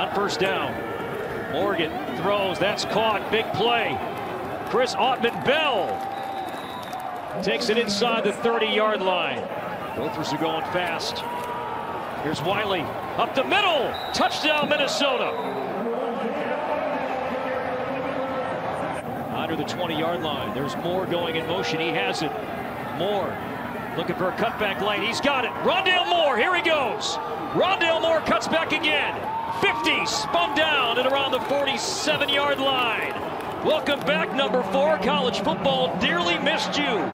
on first down. Morgan throws. That's caught. Big play. Chris Autman-Bell takes it inside the 30-yard line. Gophers are going fast. Here's Wiley up the middle. Touchdown, Minnesota. Under the 20-yard line. There's Moore going in motion. He has it. Moore looking for a cutback lane. He's got it. Rondale Moore. Here he goes. Rondale Moore cuts back again. 50, spun down at around the 47-yard line. Welcome back, number 4. College football dearly missed you.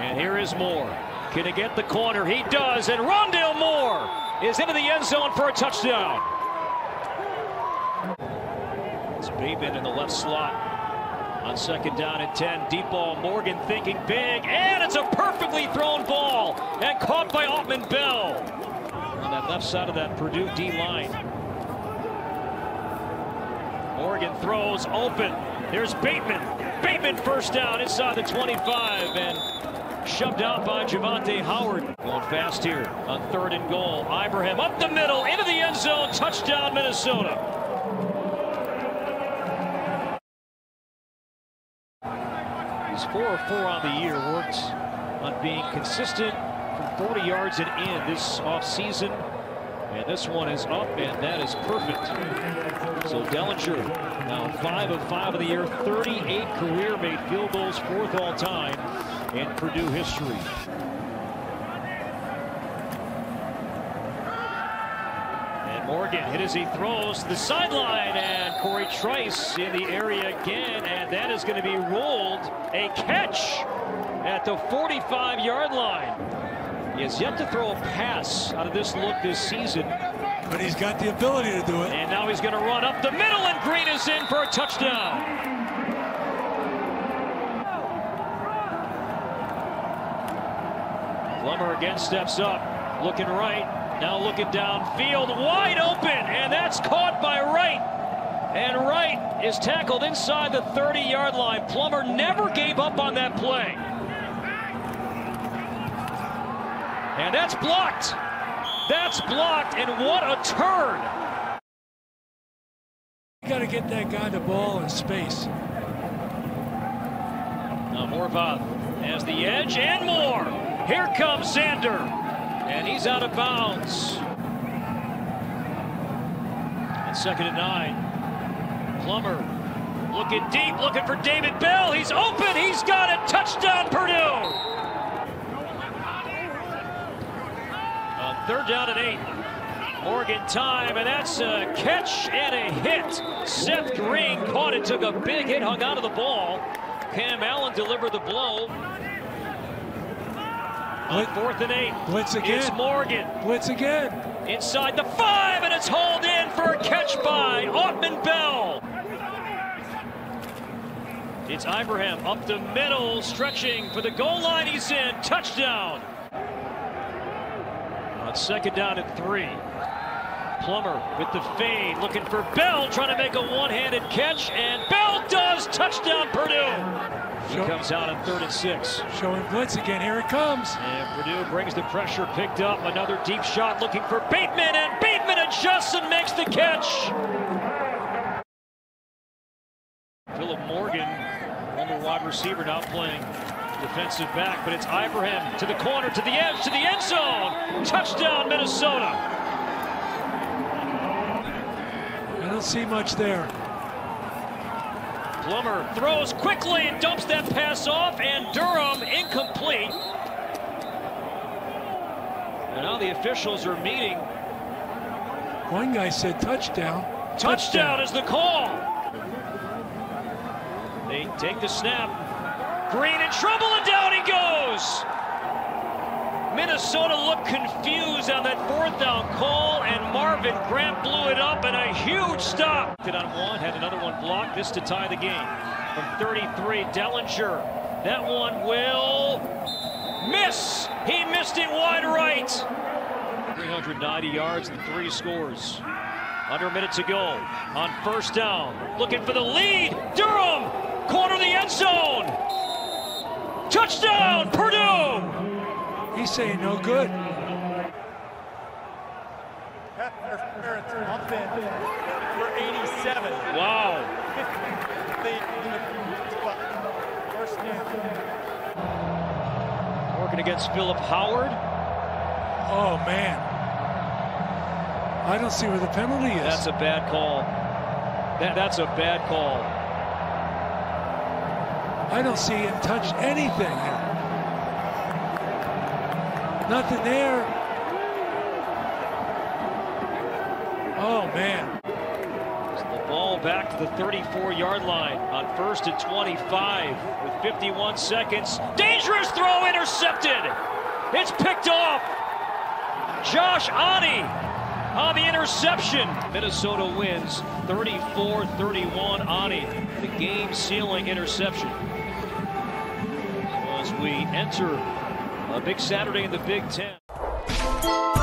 And here is Moore. Can he get the corner? He does, and Rondale Moore is into the end zone for a touchdown. It's Bevin in the left slot on second down and 10. Deep ball, Morgan thinking big, and it's a perfectly thrown ball and caught by Autman-Bell. On that left side of that Purdue D-line. Morgan throws open. There's Bateman. Bateman first down inside the 25 and shoved out by Jevonte Howard. Going fast here on third and goal. Ibrahim up the middle, into the end zone, touchdown Minnesota. He's 4 of 4 on the year, worked on being consistent from 40 yards and in this offseason. And this one is up, and that is perfect. So Dellinger now 5 of 5 of the year, 38 career-made field goals, 4th all-time in Purdue history. And Morgan hit as he throws to the sideline, and Corey Trice in the area again, and that is going to be ruled a catch at the 45-yard line. He has yet to throw a pass out of this look this season. But he's got the ability to do it. And now he's going to run up the middle, and Green is in for a touchdown. Plummer again steps up, looking right, now looking downfield, wide open, and that's caught by Wright. And Wright is tackled inside the 30-yard line. Plummer never gave up on that play. And that's blocked. That's blocked, and what a turn. You got to get that guy the ball in space. Now Morvath has the edge, and Moore. Here comes Zander, and he's out of bounds. And 2nd and 9. Plummer looking deep, looking for David Bell. He's open, he's got it. Touchdown, Purdue. On 3rd down and 8. Morgan time, and that's a catch and a hit. Seth Green caught it, took a big hit, hung out of the ball. Cam Allen delivered the blow. On 4th and 8, blitz again. It's Morgan. Blitz again. Inside the 5, and it's hauled in for a catch by Autman-Bell. It's Ibrahim up the middle, stretching for the goal line. He's in. Touchdown. On 2nd down and 3. Plummer with the fade, looking for Bell, trying to make a one-handed catch, and Bell does. Touchdown, Purdue. He comes out on 3rd and 6. Showing blitz again. Here it comes. And Purdue brings the pressure, picked up. Another deep shot looking for Bateman, and Bateman adjusts and makes the catch. Philip Morgan, former wide receiver, now playing defensive back, but it's Ibrahim to the corner, to the edge, to the end zone. Touchdown, Minnesota. I don't see much there. Plummer throws quickly and dumps that pass off, and Durham incomplete. And now the officials are meeting. One guy said touchdown. Touchdown is the call. They take the snap. Green in trouble, and down he goes. Minnesota looked confused on that 4th down call, and Marvin Grant blew it up, and a huge stop. Did on one, had another one blocked, this to tie the game. From 33, Dellinger. That one will miss. He missed it wide right. 390 yards and 3 scores. Under a minute to go on 1st down. Looking for the lead. Durham, corner of the end zone. Touchdown, Purdue. He's saying no good. for 87. Wow. Working against Philip Howard. Oh, man. I don't see where the penalty is. That's a bad call. That's a bad call. I don't see him touch anything here. Nothing there. Oh, man. The ball back to the 34-yard line on first and 25 with 51 seconds. Dangerous throw, intercepted. It's picked off. Josh Ani on the interception. Minnesota wins 34-31. Ani, the game-sealing interception. As we enter a big Saturday in the Big Ten.